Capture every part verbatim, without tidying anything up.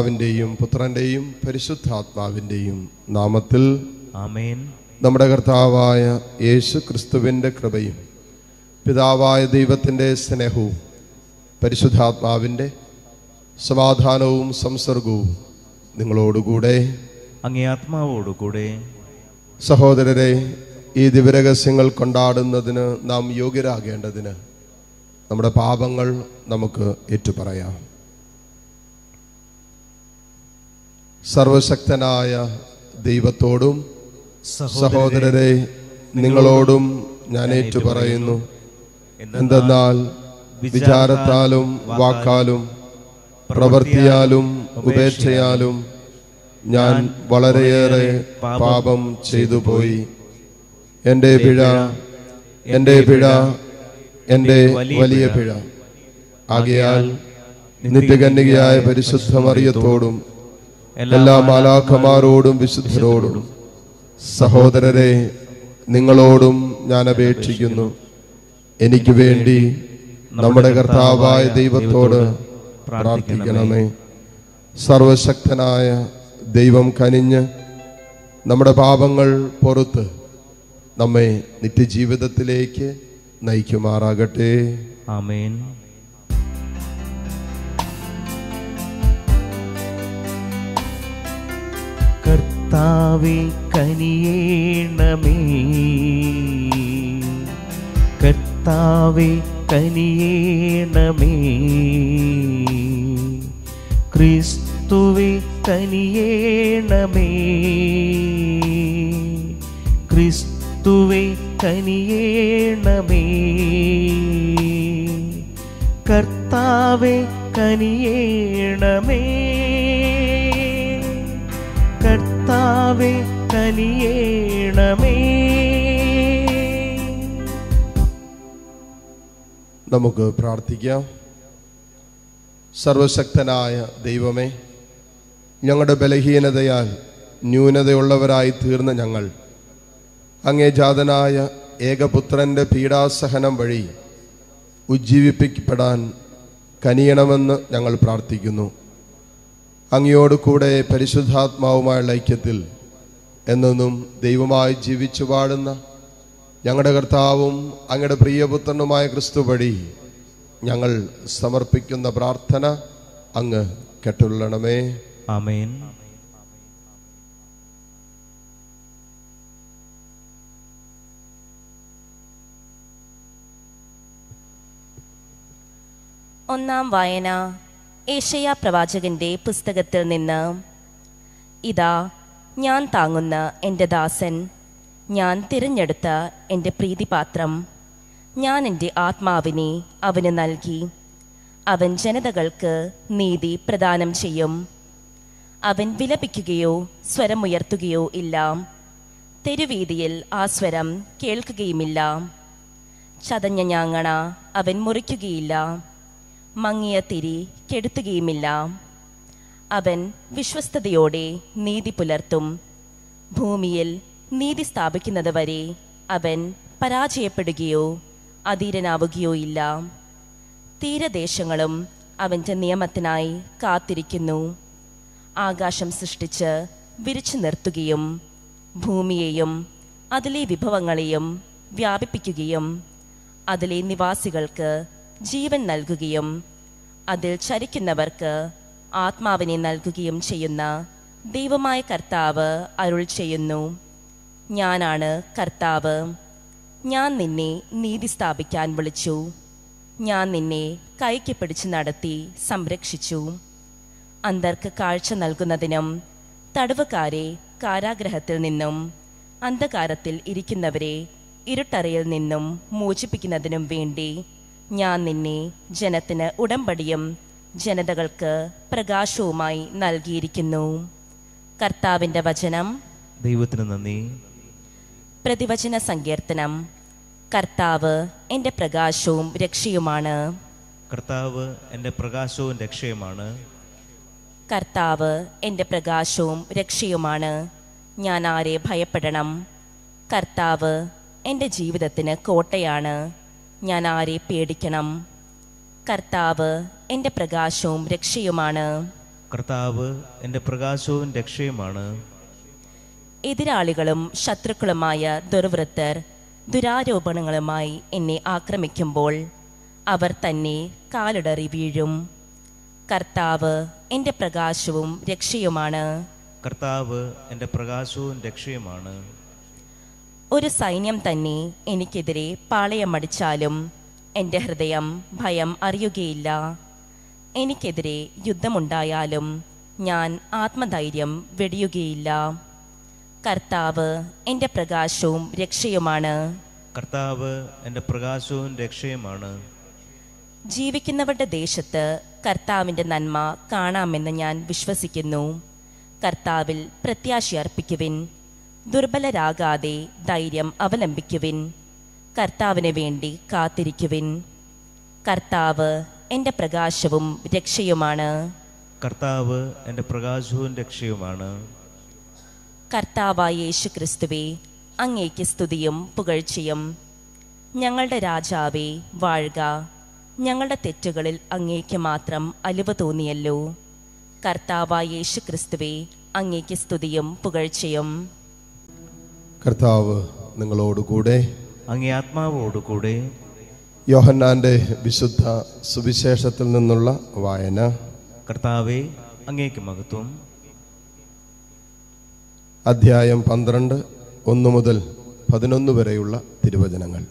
പിതാവിന്റെയും പുത്രന്റെയും പരിശുദ്ധാത്മാവിന്റെയും നാമത്തിൽ ആമേൻ. നമ്മുടെ കർത്താവായ യേശു ക്രിസ്തുവിന്റെ കൃപയും പിതാവായ ദൈവത്തിന്റെ സ്നേഹവും പരിശുദ്ധാത്മാവിന്റെ സമാധാനവും സംസർഗവും നിങ്ങളോടുകൂടെ അങ്ങേ ആത്മാവോടുകൂടെ. സഹോദരരെ, ഈ ദിവ്യരഹസ്യങ്ങൾ കൊണ്ടാടുന്നതിന് നാം യോഗ്യരാകേണ്ടതിന് നമ്മുടെ പാപങ്ങൾ നമുക്ക് ഏറ്റുപറയാം. സർവശക്തനായ ദൈവത്തോടും സഹോദരരെ നിങ്ങളോടും ഞാൻ ഏറ്റുപറയുന്നു. എന്തെന്നാൽ വിചാരത്താലും വാക്കാലും പ്രവൃത്തിയാലും ഉപേക്ഷയാലും ഞാൻ വളരെയേറെ പാപം ചെയ്തു പോയി. എൻ്റെ പിഴ എൻ്റെ പിഴ എൻ്റെ വലിയ പിഴ. ആകയാൽ നിത്യകന്യകയായ പരിശുദ്ധ മറിയത്തോടും എല്ലാ മാലാഖമാരോടും വിശുദ്ധരോടും സഹോദരരെ നിങ്ങളോടും ഞാൻ അപേക്ഷിക്കുന്നു, എനിക്ക് വേണ്ടി നമ്മുടെ കർത്താവായ ദൈവത്തോട് പ്രാർത്ഥിക്കണമേ. സർവശക്തനായ ദൈവം കനിഞ്ഞ് നമ്മുടെ പാപങ്ങൾ പൊറുത്ത് നമ്മെ നിത്യജീവിതത്തിലേക്ക് നയിക്കുമാറാകട്ടെ. ആമേൻ. കർത്താവേ കനിയേണമേ, കർത്താവേ കനിയേണമേ, ക്രിസ്തുവേ കനിയേണമേ, ക്രിസ്തുവേ കനിയേണമേ, കർത്താവേ കനിയേണമേ, കർത്താവേ കനിയേണമേ. നമുക്ക് പ്രാർത്ഥിക്കാം. സർവശക്തനായ ദൈവമേ, ഞങ്ങളുടെ ബലഹീനതയാൽ ന്യൂനതയുള്ളവരായി തീർന്ന ഞങ്ങൾ അങ്ങേജാതനായ ഏകപുത്രൻ്റെ പീഡാസഹനം വഴി ഉജ്ജീവിപ്പിക്കപ്പെടാൻ കനിയണമെന്ന് ഞങ്ങൾ പ്രാർത്ഥിക്കുന്നു. അങ്ങയോട് കൂടെ പരിശുദ്ധാത്മാവുമായുള്ള ഐക്യത്തിൽ എന്നും ദൈവമായി ജീവിച്ചു വാഴുന്ന ഞങ്ങളുടെ കർത്താവും അങ്ങയുടെ പ്രിയപുത്രനുമായ ക്രിസ്തു വഴി ഞങ്ങൾ സമർപ്പിക്കുന്ന പ്രാർത്ഥന അങ്ങ് കേട്ടുകൊള്ളണമേ. ആമേൻ. ഒന്നാം വായന ഏശയ്യാ പ്രവാചകന്റെ പുസ്തകത്തിൽ നിന്ന്. ഇതാ ഞാൻ താങ്ങുന്ന എൻ്റെ ദാസൻ, ഞാൻ തിരഞ്ഞെടുത്ത എൻ്റെ പ്രീതിപാത്രം, ഞാൻ എൻ്റെ ആത്മാവിനെ അവന് നൽകി, അവൻ ജനതകൾക്ക് നീതി പ്രദാനം ചെയ്യും. അവൻ വിലപിക്കുകയോ സ്വരമുയർത്തുകയോ ഇല്ല, തെരുവീതിയിൽ ആ സ്വരം കേൾക്കുകയുമില്ല. ചതഞ്ഞ ഞാങ്ങണ അവൻ മുറിക്കുകയില്ല, മങ്ങിയ തിരി കെടുത്തുകയുമില്ല. അവൻ വിശ്വസ്തയോടെ നീതി പുലർത്തും, ഭൂമിയിൽ നീതി സ്ഥാപിക്കുന്നത് വരെ അവൻ പരാജയപ്പെടുകയോ അധീരനാവുകയോ ഇല്ല. തീരദേശങ്ങളും അവൻ്റെ നിയമത്തിനായി കാത്തിരിക്കുന്നു. ആകാശം സൃഷ്ടിച്ച് വിരിച്ചു നിർത്തുകയും ഭൂമിയെയും അതിലെ വിഭവങ്ങളെയും വ്യാപിപ്പിക്കുകയും അതിലെ നിവാസികൾക്ക് ജീവൻ നൽകുകയും അതിൽ ചരിക്കുന്നവർക്ക് ആത്മാവിനെ നൽകുകയും ചെയ്യുന്ന ദൈവമായ കർത്താവ് അരുൾ ചെയ്യുന്നു, ഞാനാണ് കർത്താവ്. ഞാൻ നിന്നെ നീതി സ്ഥാപിക്കാൻ വിളിച്ചു, ഞാൻ നിന്നെ കൈക്ക് പിടിച്ച് നടത്തി സംരക്ഷിച്ചു. അന്ധർക്ക് കാഴ്ച നൽകുന്നതിനും തടവുകാരെ കാരാഗ്രഹത്തിൽ നിന്നും അന്ധകാരത്തിൽ ഇരിക്കുന്നവരെ ഇരുട്ടറയിൽ നിന്നും മോചിപ്പിക്കുന്നതിനും വേണ്ടി ഞാൻ നിന്നെ ജനത്തിന് ഉടമ്പടിയും ജനതകൾക്ക് പ്രകാശവുമായി നൽകിയിരിക്കുന്നു. കർത്താവിൻ്റെ വചനം. ദൈവത്തിന് നന്ദി. പ്രതിവചന സങ്കീർത്തനം. കർത്താവ് എൻ്റെ പ്രകാശവും രക്ഷയുമാണ്, കർത്താവ് എൻ്റെ പ്രകാശവും രക്ഷയുമാണ്, കർത്താവ് എൻ്റെ പ്രകാശവും രക്ഷയുമാണ്, ഞാൻ ആരെ ഭയപ്പെടണം? കർത്താവ് എൻ്റെ ജീവിതത്തിന് കോട്ടയാണ്, ഞാൻ ആരെ പേടിക്കണം? കർത്താവ് എൻ്റെ പ്രകാശവും രക്ഷയുമാണ്, കർത്താവ് എൻ്റെ പ്രകാശവും രക്ഷയുമാണ്. എതിരാളികളും ശത്രുക്കളുമായ ദുർവൃത്തർ ദുരാരോപണങ്ങളുമായി എന്നെ ആക്രമിക്കുമ്പോൾ അവർ തന്നെ കാലിടറി വീഴും. കർത്താവ് എൻ്റെ പ്രകാശവും രക്ഷയുമാണ്. കർത്താവ് എൻ്റെ പ്രകാശവും രക്ഷയുമാണ്. ഒരു സൈന്യം തന്നെ എനിക്കെതിരെ പാളയമടിച്ചാലും എൻ്റെ ഹൃദയം ഭയം അറിയുകയില്ല. എനിക്കെതിരെ യുദ്ധമുണ്ടായാലും ഞാൻ ആത്മധൈര്യം വെടിയുകയില്ല. കർത്താവ് എൻ്റെ പ്രകാശവും രക്ഷയുമാണ്. കർത്താവ് എൻ്റെ പ്രകാശവും രക്ഷയുമാണ്. ജീവിക്കുന്നവരുടെ ദേശത്ത് കർത്താവിൻ്റെ നന്മ കാണാമെന്ന് ഞാൻ വിശ്വസിക്കുന്നു. കർത്താവിൽ പ്രത്യാശയർപ്പിക്കുവിൻ. ദുർബലരാകാതെ ധൈര്യം അവലംബിക്കുവിൻ. കർത്താവിന് വേണ്ടി കാത്തിരിക്കുവിൻ. കർത്താവ് എൻ്റെ പ്രകാശവും രക്ഷയുമാണ്. കർത്താവ് എൻ്റെ പ്രകാശവും രക്ഷയുമാണ്. കർത്താവായ യേശു ക്രിസ്തുവേ, അങ്ങേക്ക് സ്തുതിയും പുകഴ്ചയും. ഞങ്ങളുടെ രാജാവേ വാഴുക. ഞങ്ങളുടെ തെറ്റുകളിൽ അങ്ങേക്ക് മാത്രം അലിവ് തോന്നിയല്ലോ. കർത്താവായ യേശു ക്രിസ്തുവേ, അങ്ങേക്ക് സ്തുതിയും പുകഴ്ചയും. കർത്താവ് നിങ്ങളോടുകൂടെ, അങ്ങേ ആത്മാവോടുകൂടെ. യോഹന്നാന്റെ വിശുദ്ധ സുവിശേഷത്തിൽ നിന്നുള്ള വായന. കർത്താവേ, അങ്ങേക്ക് മഹത്വം. അധ്യായം പന്ത്രണ്ട്, ഒന്ന് മുതൽ പതിനൊന്ന് വരെയുള്ള തിരുവചനങ്ങൾ.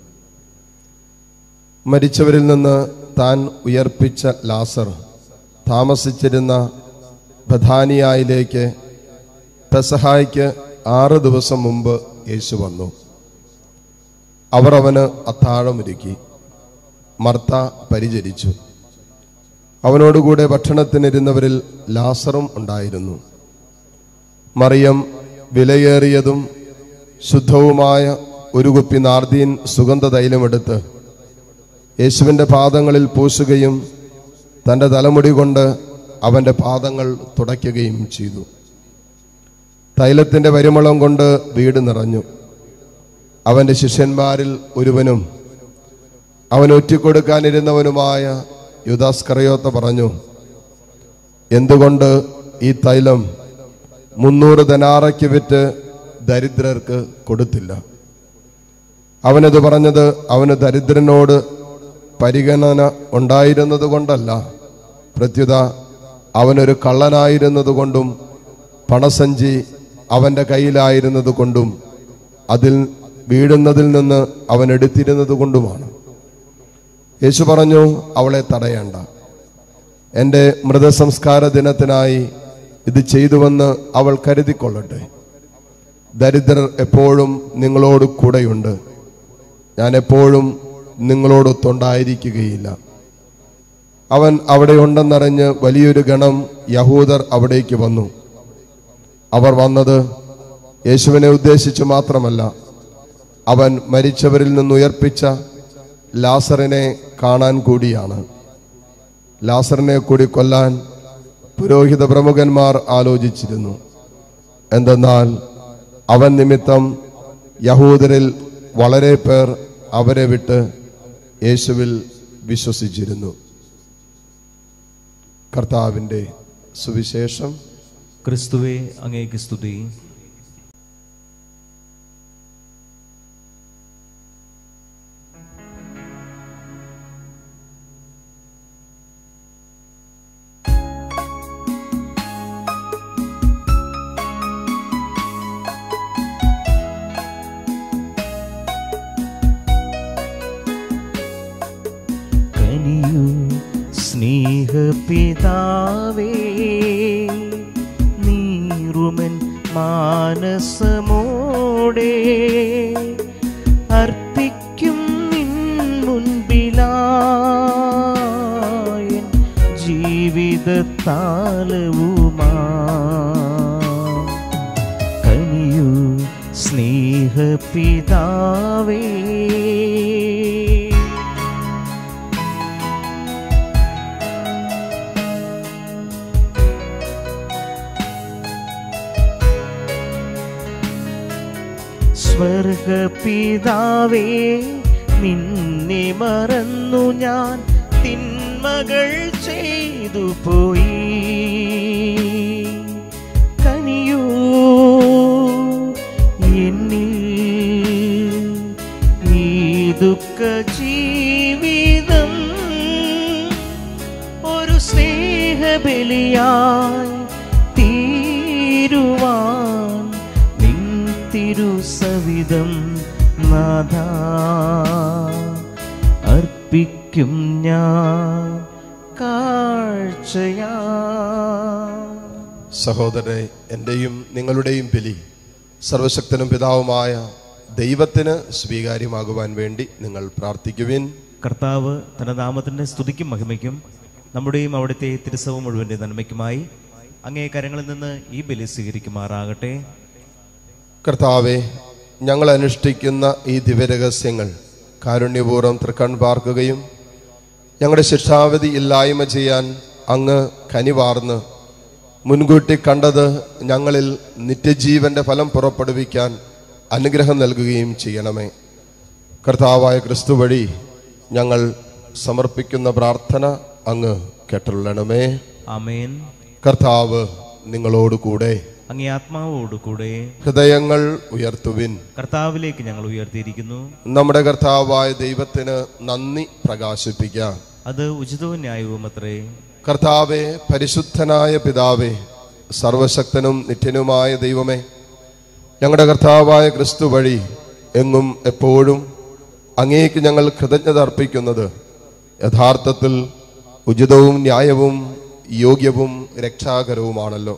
മരിച്ചവരിൽ നിന്ന് താൻ ഉയർപ്പിച്ച ലാസർ താമസിച്ചിരുന്ന ബഥാനിയായിലേക്ക് പെസഹായ്ക്ക് ആറ് ദിവസം മുമ്പ് യേശു വന്നു. അവർ അവന് അത്താഴമൊരുക്കി. മർത്ത പരിചരിച്ചു. അവനോടുകൂടെ ഭക്ഷണത്തിനിരുന്നവരിൽ ലാസറും ഉണ്ടായിരുന്നു. മറിയം വിലയേറിയതും ശുദ്ധവുമായ ഒരു കുപ്പി നാർദീൻ സുഗന്ധ തൈലമെടുത്ത് യേശുവിൻ്റെ പാദങ്ങളിൽ പൂശുകയും തൻ്റെ തലമുടി കൊണ്ട് അവൻ്റെ പാദങ്ങൾ തുടയ്ക്കുകയും ചെയ്തു. തൈലത്തിൻ്റെ പരിമളം കൊണ്ട് വീട് നിറഞ്ഞു. അവൻ്റെ ശിഷ്യന്മാരിൽ ഒരുവനും അവൻ ഒറ്റിക്കൊടുക്കാനിരുന്നവനുമായ യൂദാസ്കറിയോത്ത പറഞ്ഞു, എന്തുകൊണ്ട് ഈ തൈലം മുന്നൂറ് ദനാറയ്ക്ക് വിറ്റ് ദരിദ്രർക്ക് കൊടുത്തില്ല? അവനത് പറഞ്ഞത് അവന് ദരിദ്രനോട് പരിഗണന ഉണ്ടായിരുന്നത് കൊണ്ടല്ല, പ്രത്യുത അവനൊരു കള്ളനായിരുന്നത് കൊണ്ടും പണസഞ്ചി അവൻ്റെ കയ്യിലായിരുന്നത് കൊണ്ടും അതിൽ വീഴുന്നതിൽ നിന്ന് അവൻ എടുത്തിരുന്നത് കൊണ്ടുമാണ്. യേശു പറഞ്ഞു, അവളെ തടയേണ്ട. എൻ്റെ മൃതസംസ്കാര ദിനത്തിനായി ഇത് ചെയ്തുവെന്ന് അവൾ കരുതിക്കൊള്ളട്ടെ. ദരിദ്രർ എപ്പോഴും നിങ്ങളോട് കൂടെയുണ്ട്, ഞാൻ എപ്പോഴും നിങ്ങളോടൊത്തുണ്ടായിരിക്കുകയില്ല. അവൻ അവിടെ ഉണ്ടെന്നറിഞ്ഞ് വലിയൊരു ഗണം യഹൂദർ അവിടേക്ക് വന്നു. അവർ വന്നത് യേശുവിനെ ഉദ്ദേശിച്ചു മാത്രമല്ല, അവൻ മരിച്ചവരിൽ നിന്നുയർപ്പിച്ച ലാസറിനെ കാണാൻ കൂടിയാണ്. ലാസറിനെ കൂടി കൊല്ലാൻ പുരോഹിത പ്രമുഖന്മാർ ആലോചിച്ചിരുന്നു. എന്തെന്നാൽ അവൻ നിമിത്തം യഹൂദരിൽ വളരെ പേർ അവരെ വിട്ട് യേശുവിൽ വിശ്വസിച്ചിരുന്നു. കർത്താവിൻ്റെ സുവിശേഷം. ക്രിസ്തുവേ, അങ്ങേക്ക് സ്തുതി. കനിയൂ സ്നേഹപിതാവേ, നീറുമൻ മാനസമോടെ അർപ്പിക്കും നിൻ മുൻപിലായ ജീവിതത്താലവുമാ. കനിയൂ സ്നേഹപിതാവേ, സ്വർഗപിതാവേ, നിന്നെ മറന്നു ഞാൻ തിന്മകൾ ചെയ്തു പോയി. ജീവിതം നാഥാ അർപ്പിക്കും ഞാൻ കാഴ്ചയാ. സഹോദരനെ, എൻ്റെയും നിങ്ങളുടെയും ബലി സർവശക്തനും പിതാവുമായ ദൈവത്തിന് സ്വീകാര്യമാകുവാൻ വേണ്ടി നിങ്ങൾ പ്രാർത്ഥിക്കുവിൻ. കർത്താവ് തൻ്റെ നാമത്തിൻ്റെ സ്തുതിക്കും മഹിമയ്ക്കും നമ്മുടെയും അവിടുത്തെ തിരുസഭ മുഴുവൻ്റെ നന്മയ്ക്കുമായി അങ്ങേ കരങ്ങളിൽ നിന്ന് ഈ ബലി സ്വീകരിക്കുമാറാകട്ടെ. കർത്താവെ, ഞങ്ങൾ അനുഷ്ഠിക്കുന്ന ഈ ദിവ്യരഹസ്യങ്ങൾ കാരുണ്യപൂർവ്വം തൃക്കൺ പാർക്കുകയും ഞങ്ങളുടെ ശിക്ഷാവിധി ഇല്ലായ്മ ചെയ്യാൻ അങ്ങ് കനിവാർന്ന് മുൻകൂട്ടി കണ്ടത് ഞങ്ങളിൽ നിത്യജീവന്റെ ഫലം പുറപ്പെടുവിക്കാൻ അനുഗ്രഹം നൽകുകയും ചെയ്യണമേ. കർത്താവായ ക്രിസ്തു വഴി ഞങ്ങൾ സമർപ്പിക്കുന്ന പ്രാർത്ഥന അങ്ങ് കേട്ടരുളണമേ. ആമേൻ. കർത്താവ് നിങ്ങളോടുകൂടെ. അങ്ങേ ആത്മാവോടുകൂടെ. ഹൃദയങ്ങൾ ഉയർത്തുവിൻ. കർത്താവിലേക്ക് ഞങ്ങൾ ഉയർത്തിയിരിക്കുന്നു. നമ്മുടെ കർത്താവായ ദൈവത്തിന് നന്ദി പ്രകാശിപ്പിക്കാം. അത് ഉചിതവും ന്യായവും അത്രേ. കർത്താവേ, പരിശുദ്ധനായ പിതാവേ, സർവശക്തനും നിത്യനുമായ ദൈവമേ, ഞങ്ങളുടെ കർത്താവായ ക്രിസ്തു വഴി എങ്ങും എപ്പോഴും അങ്ങേക്ക് ഞങ്ങൾ കൃതജ്ഞത അർപ്പിക്കുന്നത് യഥാർത്ഥത്തിൽ ഉചിതവും ന്യായവും യോഗ്യവും രക്ഷാകരവുമാണല്ലോ.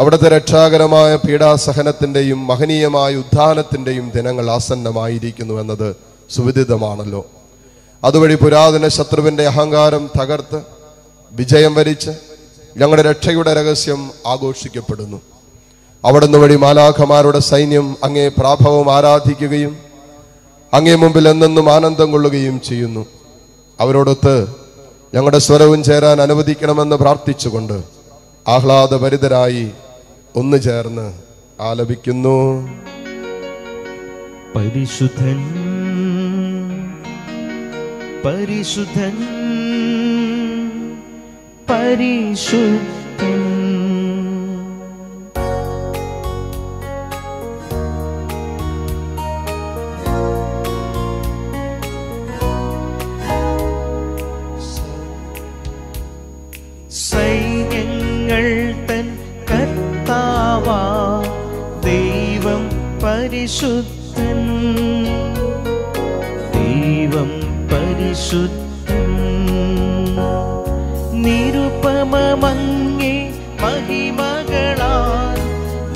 അവിടുത്തെ രക്ഷാകരമായ പീഡാസഹനത്തിൻ്റെയും മഹനീയമായ ഉദ്ധാനത്തിൻ്റെയും ദിനങ്ങൾ ആസന്നമായിരിക്കുന്നു എന്നത് സുവിദിതമാണല്ലോ. അതുവഴി പുരാതന ശത്രുവിൻ്റെ അഹങ്കാരം തകർത്ത് വിജയം വരിച്ച് ഞങ്ങളുടെ രക്ഷയുടെ രഹസ്യം ആഘോഷിക്കപ്പെടുന്നു. അവിടുന്ന് വഴി മാലാഖമാരുടെ സൈന്യം അങ്ങേ പ്രാഭവം ആരാധിക്കുകയും അങ്ങേ മുമ്പിൽ എന്നെന്നും ആനന്ദം കൊള്ളുകയും ചെയ്യുന്നു. അവരോടൊത്ത് ഞങ്ങളുടെ സ്വരവും ചേരാൻ അനുവദിക്കണമെന്ന് പ്രാർത്ഥിച്ചുകൊണ്ട് ആഹ്ലാദഭരിതരായി ഒന്നു ചേർന്ന് ആലപിക്കുന്നു. പരിശുദ്ധൻ പരിശുദ്ധൻ പരിശുദ്ധൻ സൈന്യങ്ങൾ തൻ കർത്താവാ ദൈവം പരിശുദ്ധൻ. ദൈവം പരിശുദ്ധൻ, നിരുപമമങ്ങേ മഹിമകളാൽ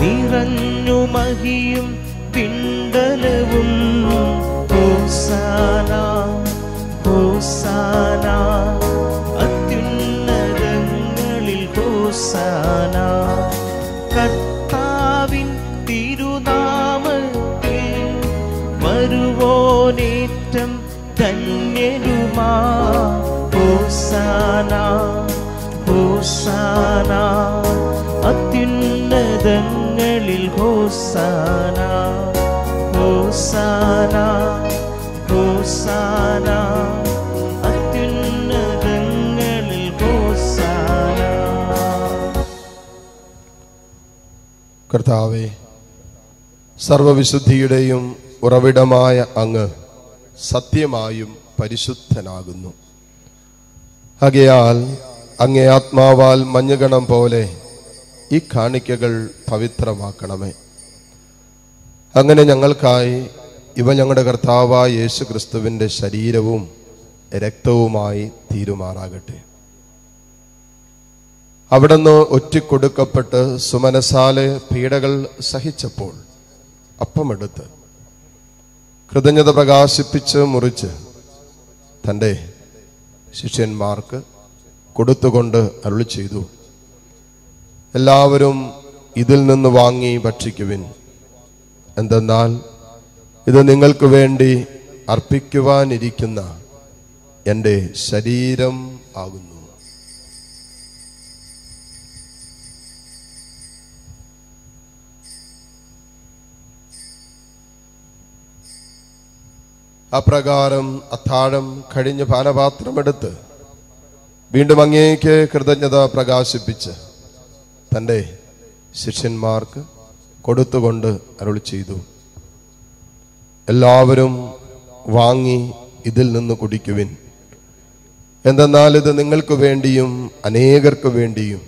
നിറഞ്ഞു മഹിയും പിണ്ഡലവും. ഹോസാന ഹോസാന അത്യുന്നതങ്ങളിൽ ഹോസാന. കർത്താവിൻ തിരുനാമത്തിൽ വരുവോനേറ്റം ധന്യരുമാ. ഹോസാന ഹോസാന അത്യുന്നതങ്ങളിൽ ഹോസാന. ഹോസാന ഹോസാന അത്യുന്നതങ്ങളിൽ ഹോസാന. കർത്താവേ, സർവവിശുദ്ധിയുടെയും ഉറവിടമായ അങ്ങ് സത്യമായും പരിശുദ്ധനാകുന്നു. ആകയാൽ അങ്ങേ ആത്മാവാൽ മഞ്ഞുകണം പോലെ ഈ കാണിക്കകൾ പവിത്രമാക്കണമേ. അങ്ങനെ ഞങ്ങൾക്കായി ഇവ ഞങ്ങളുടെ കർത്താവായ യേശു ക്രിസ്തുവിൻ്റെ ശരീരവും രക്തവുമായി തീരുമാറാകട്ടെ. അവിടുന്ന് ഒറ്റിക്കൊടുക്കപ്പെട്ട് സുമനസാലെ പീഡകൾ സഹിച്ചപ്പോൾ അപ്പമെടുത്ത് കൃതജ്ഞത പ്രകാശിപ്പിച്ച് മുറിച്ച് തൻ്റെ ശിഷ്യന്മാർക്ക് കൊടുത്തുകൊണ്ട് അരുളി ചെയ്തു, എല്ലാവരും ഇതിൽ നിന്ന് വാങ്ങി ഭക്ഷിക്കുവിൻ. എന്തെന്നാൽ ഇത് നിങ്ങൾക്ക് വേണ്ടി അർപ്പിക്കുവാനിരിക്കുന്ന എൻ്റെ ശരീരം ആകുന്നു. അപ്രകാരം അത്താഴം കഴിഞ്ഞ് പാനപാത്രമെടുത്ത് വീണ്ടും അങ്ങേക്ക് കൃതജ്ഞത പ്രകാശിപ്പിച്ച് തൻ്റെ ശിഷ്യന്മാർക്ക് കൊടുത്തുകൊണ്ട് അരുളി ചെയ്തു, എല്ലാവരും വാങ്ങി ഇതിൽ നിന്ന് കുടിക്കുവിൻ. എന്തെന്നാൽ ഇത് നിങ്ങൾക്ക് വേണ്ടിയും അനേകർക്ക് വേണ്ടിയും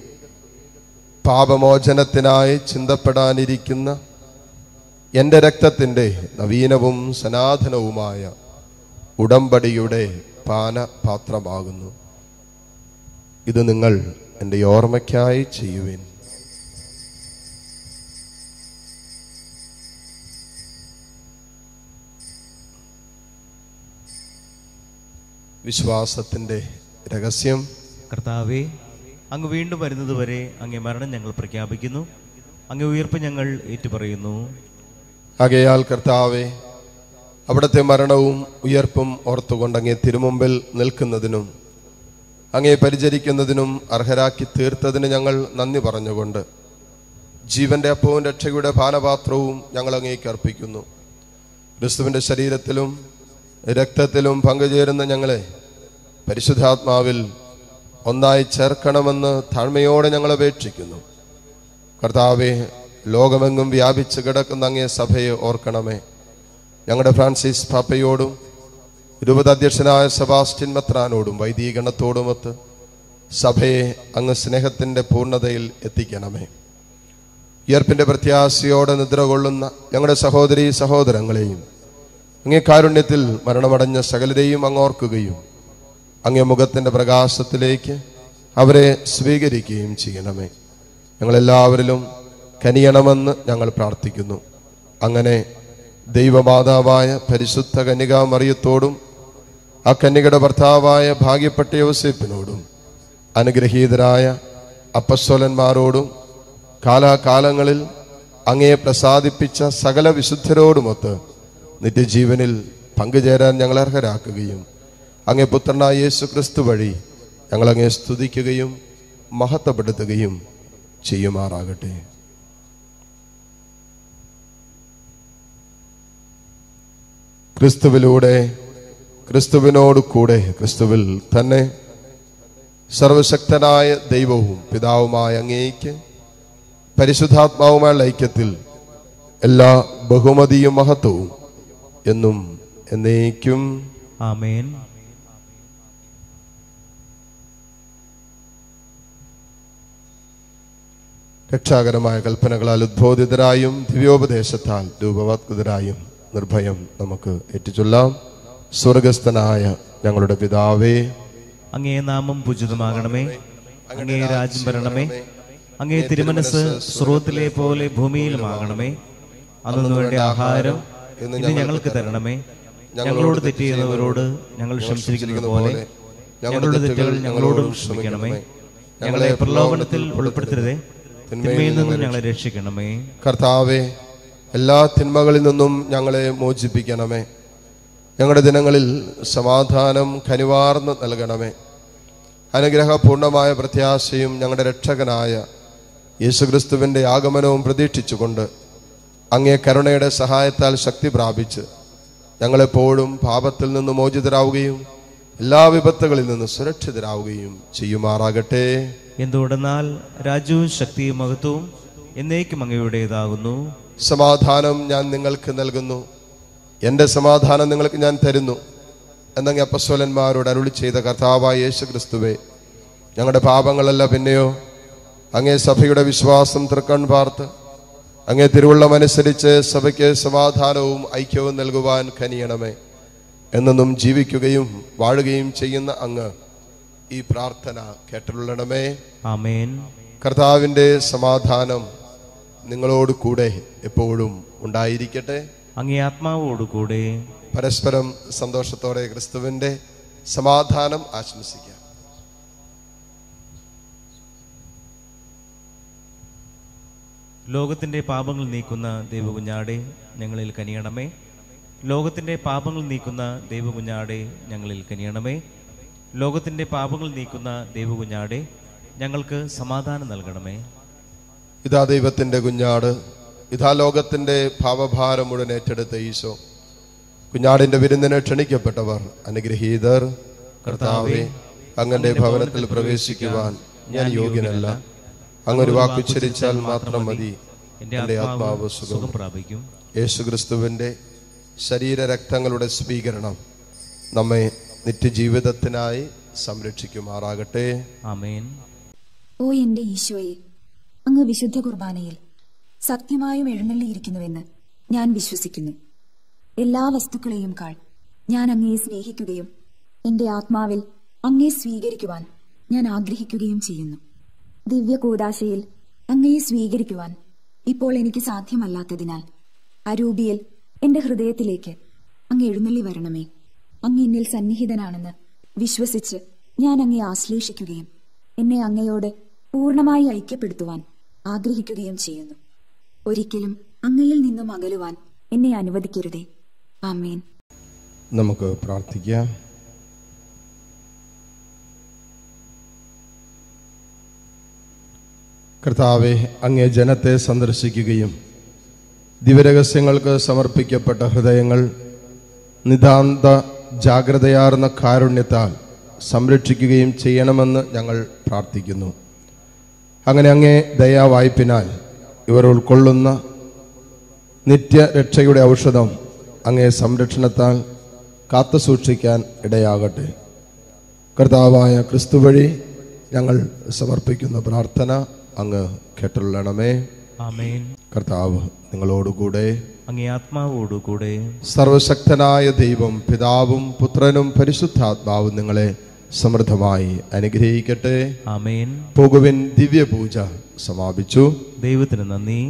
പാപമോചനത്തിനായി ചിന്തപ്പെടാനിരിക്കുന്ന എൻ്റെ രക്തത്തിൻ്റെ നവീനവും സനാതനവുമായ ഉടമ്പടിയുടെ പാനപാത്രമാകുന്നു. ഇത് നിങ്ങൾ എൻ്റെ ഓർമ്മയ്ക്കായി ചെയ്യുവിൻ. വിശ്വാസത്തിൻ്റെ രഹസ്യം. കർത്താവേ, അങ്ങ് വീണ്ടും വരുന്നതുവരെ അങ്ങേ മരണം ഞങ്ങൾ പ്രഖ്യാപിക്കുന്നു, അങ്ങേ ഉയർപ്പ് ഞങ്ങൾ ഏറ്റുപറയുന്നു. ആകയാൽ കർത്താവേ, അവിടുത്തെ മരണവും ഉയർപ്പും ഓർത്തുകൊണ്ട് അങ്ങേ തിരുമുമ്പിൽ നിൽക്കുന്നതിനും അങ്ങേ പരിചരിക്കുന്നതിനും അർഹരാക്കി തീർത്തതിന് ഞങ്ങൾ നന്ദി പറഞ്ഞുകൊണ്ട് ജീവന്റെ അപ്പവും രക്ഷയുടെ പാനപാത്രവും ഞങ്ങൾ അങ്ങേക്ക് അർപ്പിക്കുന്നു. ക്രിസ്തുവിൻ്റെ ശരീരത്തിലും രക്തത്തിലും പങ്കുചേരുന്ന ഞങ്ങളെ പരിശുദ്ധാത്മാവിൽ ഒന്നായി ചേർക്കണമെന്ന് താഴ്മയോടെ ഞങ്ങൾ അപേക്ഷിക്കുന്നു. കർത്താവെ, ലോകമെങ്ങും വ്യാപിച്ചു കിടക്കുന്ന അങ്ങേ സഭയെ ഓർക്കണമേ. ഞങ്ങളുടെ ഫ്രാൻസിസ് പാപ്പയോടും രൂപതാധ്യക്ഷനായ സെബാസ്റ്റ്യൻ മെത്രാനോടും വൈദികഗണത്തോടുമൊത്ത് സഭയെ അങ്ങ് സ്നേഹത്തിൻ്റെ പൂർണ്ണതയിൽ എത്തിക്കണമേ. ഉയർപ്പിൻ്റെ പ്രത്യാശയോടെ നിദ്ര കൊള്ളുന്ന ഞങ്ങളുടെ സഹോദരീ സഹോദരങ്ങളെയും അങ്ങേ കാരുണ്യത്തിൽ മരണമടഞ്ഞ സകലരെയും അങ്ങ് ഓർക്കുകയും അങ്ങേ മുഖത്തിൻ്റെ പ്രകാശത്തിലേക്ക് അവരെ സ്വീകരിക്കുകയും ചെയ്യണമേ. ഞങ്ങളെല്ലാവരിലും കനിയണമെന്ന് ഞങ്ങൾ പ്രാർത്ഥിക്കുന്നു. അങ്ങനെ ദൈവമാതാവായ പരിശുദ്ധ കന്യകാ മറിയത്തോടും ആ കന്യകയുടെ ഭർത്താവായ ഭാഗ്യപ്പെട്ട യോസേപ്പിനോടും അനുഗ്രഹീതരായ അപ്പസ്വലന്മാരോടും കാലാകാലങ്ങളിൽ അങ്ങയെ പ്രസാദിപ്പിച്ച സകല വിശുദ്ധരോടുമൊത്ത് നിത്യജീവനിൽ പങ്കുചേരാൻ ഞങ്ങൾ അർഹരാക്കുകയും അങ്ങേ പുത്രനായ യേശു ക്രിസ്തു വഴി ഞങ്ങളങ്ങേ സ്തുതിക്കുകയും മഹത്വപ്പെടുത്തുകയും ചെയ്യുമാറാകട്ടെ. ക്രിസ്തുവിലൂടെ ക്രിസ്തുവിനോട് കൂടെ ക്രിസ്തുവിൽ തന്നെ സർവശക്തനായ ദൈവവും പിതാവുമായ അങ്ങേയ്ക്ക് പരിശുദ്ധാത്മാവുമായുള്ള ഐക്യത്തിൽ എല്ലാ ബഹുമതിയും മഹത്വവും എന്നും എന്നേക്കും ആമേൻ. രക്ഷാകരമായ കൽപ്പനകളാൽ ഉദ്ബോധിതരായും ദിവ്യോപദേശത്താൽ രൂപവത്കൃതരായും നിർഭയം നമുക്ക് ഏറ്റുചൊല്ലാം. സ്വർഗസ്ഥനായ ഞങ്ങളുടെ പിതാവേ, അങ്ങേ നാമം പൂജിതമാകണമേ, അങ്ങേ രാജ്യം വരണമേ, അങ്ങേ തിരുമനസ് സ്രോത്തിലെ പോലെ ഭൂമിയിലുമാകണമേ. അന്നു വേണ്ട ആഹാരം ഇന്ന് ഞങ്ങൾക്ക് തരണമേ. ഞങ്ങളോട് തെറ്റ് ചെയ്യുന്നവരോട് ഞങ്ങൾ ക്ഷമിച്ചിരിക്കുന്നത് പോലെ ഞങ്ങളുടെ തെറ്റുകൾ ഞങ്ങളോടും ക്ഷമിക്കണമേ. ഞങ്ങളെ പ്രലോഭനത്തിൽ ഉൾപ്പെടുത്തരുതേ, തിന്മയിൽ നിന്നും ഞങ്ങളെ രക്ഷിക്കണമേ. കർത്താവേ, എല്ലാ തിന്മകളിൽ നിന്നും ഞങ്ങളെ മോചിപ്പിക്കണമേ. ഞങ്ങളുടെ ദിനങ്ങളിൽ സമാധാനം കനിവാർന്ന് നൽകണമേ. അനുഗ്രഹപൂർണമായ പ്രത്യാശയും ഞങ്ങളുടെ രക്ഷകനായ യേശുക്രിസ്തുവിൻ്റെ ആഗമനവും പ്രതീക്ഷിച്ചുകൊണ്ട് അങ്ങേ കരുണയുടെ സഹായത്താൽ ശക്തി പ്രാപിച്ച് ഞങ്ങളെപ്പോഴും പാപത്തിൽ നിന്ന് മോചിതരാവുകയും എല്ലാ വിപത്തുകളിൽ നിന്ന് സുരക്ഷിതരാവുകയും ചെയ്യുമാറാകട്ടെ. എന്തുകൊണ്ടെന്നാൽ രാജ്യവും ശക്തിയും മഹത്വവും എന്നേക്കും അങ്ങയുടേതാകുന്നു. സമാധാനം ഞാൻ നിങ്ങൾക്ക് നൽകുന്നു, എൻ്റെ സമാധാനം നിങ്ങൾക്ക് ഞാൻ തരുന്നു എന്നങ്ങ് അപ്പസ്വലന്മാരോട് അരുളി ചെയ്ത കർത്താവായ യേശു ക്രിസ്തുവേ, ഞങ്ങളുടെ പാപങ്ങളല്ല പിന്നെയോ അങ്ങേ സഭയുടെ വിശ്വാസം തൃക്കൺ പാർത്ത് അങ്ങേ തിരുവുള്ളമനുസരിച്ച് സഭയ്ക്ക് സമാധാനവും ഐക്യവും നൽകുവാൻ കനിയണമേ. എന്നും ജീവിക്കുകയും വാഴുകയും ചെയ്യുന്ന അങ്ങ് ഈ പ്രാർത്ഥന കേട്ടരുളണമേ. ആമേൻ. കർത്താവിൻ്റെ സമാധാനം നിങ്ങളോട് കൂടെ എപ്പോഴും ഉണ്ടായിരിക്കട്ടെ. അങ്ങേ ആത്മാവോട് കൂടെ. പരസ്പരം സന്തോഷത്തോടെ ക്രിസ്തുവിൻ്റെ സമാധാനം ആശംസിക്കാം. ലോകത്തിൻ്റെ പാപങ്ങൾ നീക്കുന്ന ദൈവകുഞ്ഞാടെ ഞങ്ങളിൽ കനിയണമേ. ലോകത്തിൻ്റെ പാപങ്ങൾ നീക്കുന്ന ദൈവകുഞ്ഞാടെ ഞങ്ങളിൽ കനിയണമേ. ലോകത്തിൻ്റെ പാപങ്ങൾ നീക്കുന്ന ദൈവകുഞ്ഞാടെ ഞങ്ങൾക്ക് സമാധാനം നൽകണമേ. ഇതാ ദൈവത്തിൻ്റെ കുഞ്ഞാട്, ഇതാ ലോകത്തിൻ്റെ പാപഭാരം മുഴുവൻ ഏറ്റെടുത്ത ഈശോ. കുഞ്ഞാടിൻ്റെ വിരുന്നിനെ ക്ഷണിക്കപ്പെട്ടവർ അനുഗ്രഹീതർ. കർത്താവേ, അങ്ങൻ്റെ ഭവനത്തിൽ പ്രവേശിക്കുവാൻ ഞാൻ യോഗ്യനല്ല, അങ്ങൊരു വാക്കുച്ചരിച്ചാൽ മാത്രം മതി, എൻ്റെ ആത്മാവ് സുഖം പ്രാപിക്കും. യേശുക്രിസ്തുവിൻ്റെ ശരീരരക്തങ്ങളുടെ സ്വീകരണം നമ്മെ നിത്യജീവിതത്തിനായി സംരക്ഷിക്കുമാറാകട്ടെ. ആമേൻ. ഓ എൻ്റെ ഈശോയെ, അങ്ങ് വിശുദ്ധ കുർബാനയിൽ സത്യമായും എഴുന്നള്ളിയിരിക്കുന്നുവെന്ന് ഞാൻ വിശ്വസിക്കുന്നു. എല്ലാ വസ്തുക്കളെയുംക്കാൾ ഞാൻ അങ്ങയെ സ്നേഹിക്കുകയും എന്റെ ആത്മാവിൽ അങ്ങയെ സ്വീകരിക്കുവാൻ ഞാൻ ആഗ്രഹിക്കുകയും ചെയ്യുന്നു. ദിവ്യകൂടാശയിൽ അങ്ങയെ സ്വീകരിക്കുവാൻ ഇപ്പോൾ എനിക്ക് സാധ്യമല്ലാത്തതിനാൽ അരൂപിയിൽ എന്റെ ഹൃദയത്തിലേക്ക് അങ്ങ് എഴുന്നള്ളി വരണമേ. അങ്ങ് എന്നിൽ സന്നിഹിതനാണെന്ന് വിശ്വസിച്ച് ഞാൻ അങ്ങയെ ആശ്ലേഷിക്കുകയും എന്നെ അങ്ങയോട് പൂർണ്ണമായി ഐക്യപ്പെടുത്തുവാൻ ആഗ്രഹിക്കുകയും ചെയ്യുന്നു. ഒരിക്കലും അങ്ങയിൽ നിന്നും അകലുവാൻ എന്നെ അനുവദിക്കരുതേ. ആമേൻ. നമുക്ക് പ്രാർത്ഥിക്കാം. കർത്താവേ, അങ്ങേ ജനത്തെ സന്ദർശിക്കുകയും ദിവ്യരഹസ്യങ്ങൾക്ക് സമർപ്പിക്കപ്പെട്ട ഹൃദയങ്ങൾ നിതാന്ത ജാഗ്രതയാർന്ന കാരുണ്യത്താൽ സംരക്ഷിക്കുകയും ചെയ്യണമെന്ന് ഞങ്ങൾ പ്രാർത്ഥിക്കുന്നു. അങ്ങനെ അങ്ങേ ദയാവായ്പിനാൽ ഇവർ ഉൾക്കൊള്ളുന്ന നിത്യരക്ഷയുടെ ഔഷധം അങ്ങേ സംരക്ഷണത്താൽ കാത്തു സൂക്ഷിക്കാൻ ഇടയാകട്ടെ. കർത്താവായ ക്രിസ്തു വഴി ഞങ്ങൾ സമർപ്പിക്കുന്ന പ്രാർത്ഥന അങ്ങ് കേട്ടരുളണമേ. ആമേൻ. കർത്താവ് നിങ്ങളോടുകൂടെ. അങ്ങേ ആത്മാവോടുകൂടെ. സർവശക്തനായ ദൈവം പിതാവും പുത്രനും പരിശുദ്ധാത്മാവും നിങ്ങളെ സമൃദ്ധമായി അനുഗ്രഹിക്കട്ടെ. ആമേൻ. പോകുവിൻ. ദിവ്യപൂജ സമാപിച്ചു. ദൈവത്തിന് നന്ദി.